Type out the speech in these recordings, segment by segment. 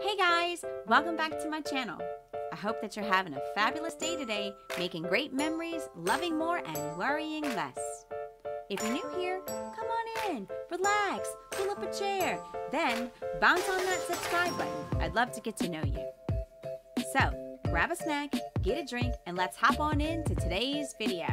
Hey guys, welcome back to my channel. I hope that you're having a fabulous day today, making great memories, loving more, and worrying less. If you're new here, come on in, relax, pull up a chair, then bounce on that subscribe button. I'd love to get to know you. So, grab a snack, get a drink, and let's hop on into today's video.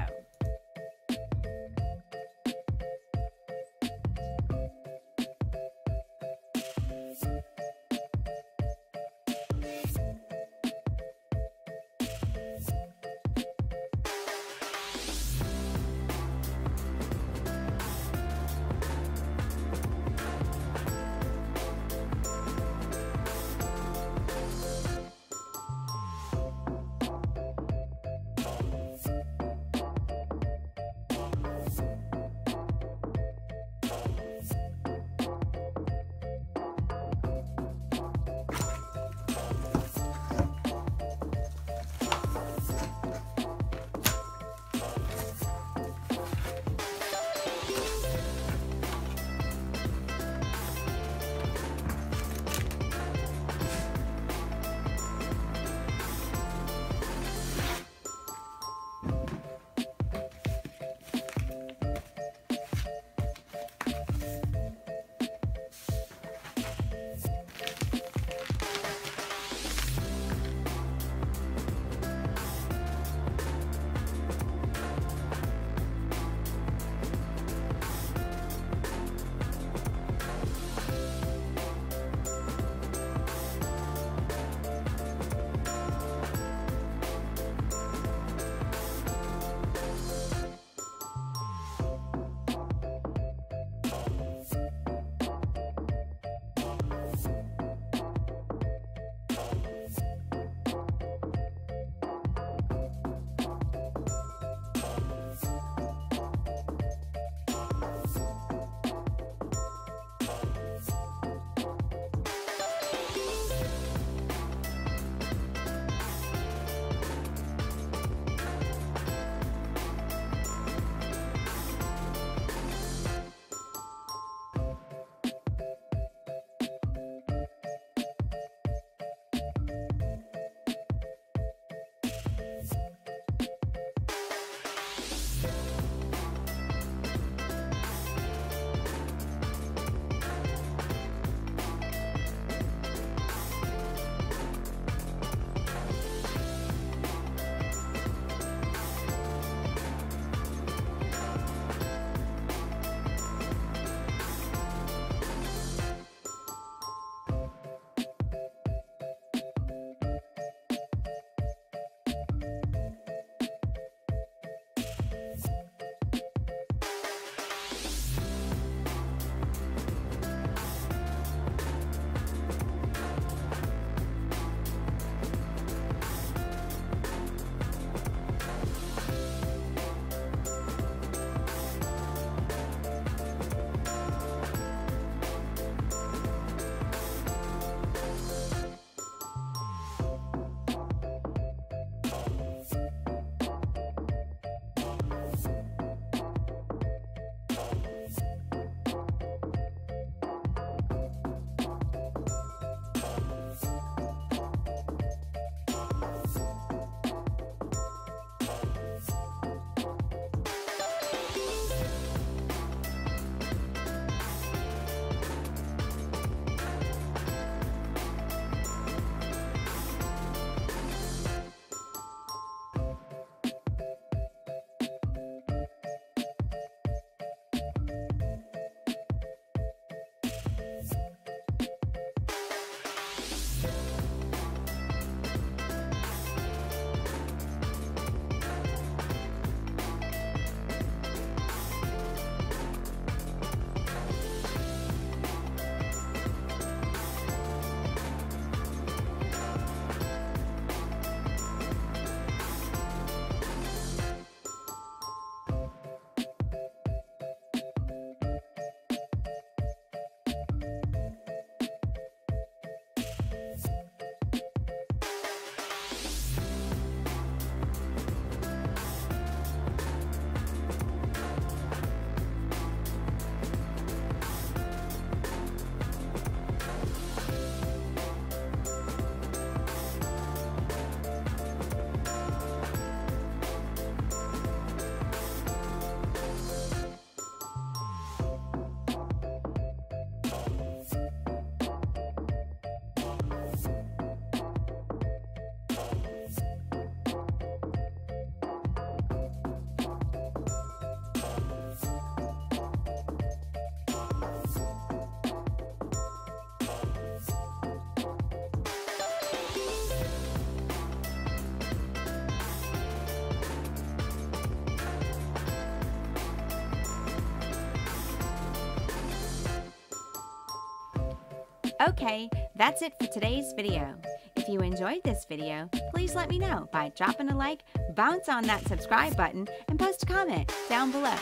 Okay, that's it for today's video. If you enjoyed this video, please let me know by dropping a like, bounce on that subscribe button, and post a comment down below.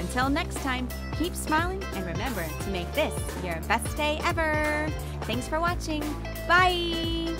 Until next time, keep smiling and remember to make this your best day ever. Thanks for watching. Bye!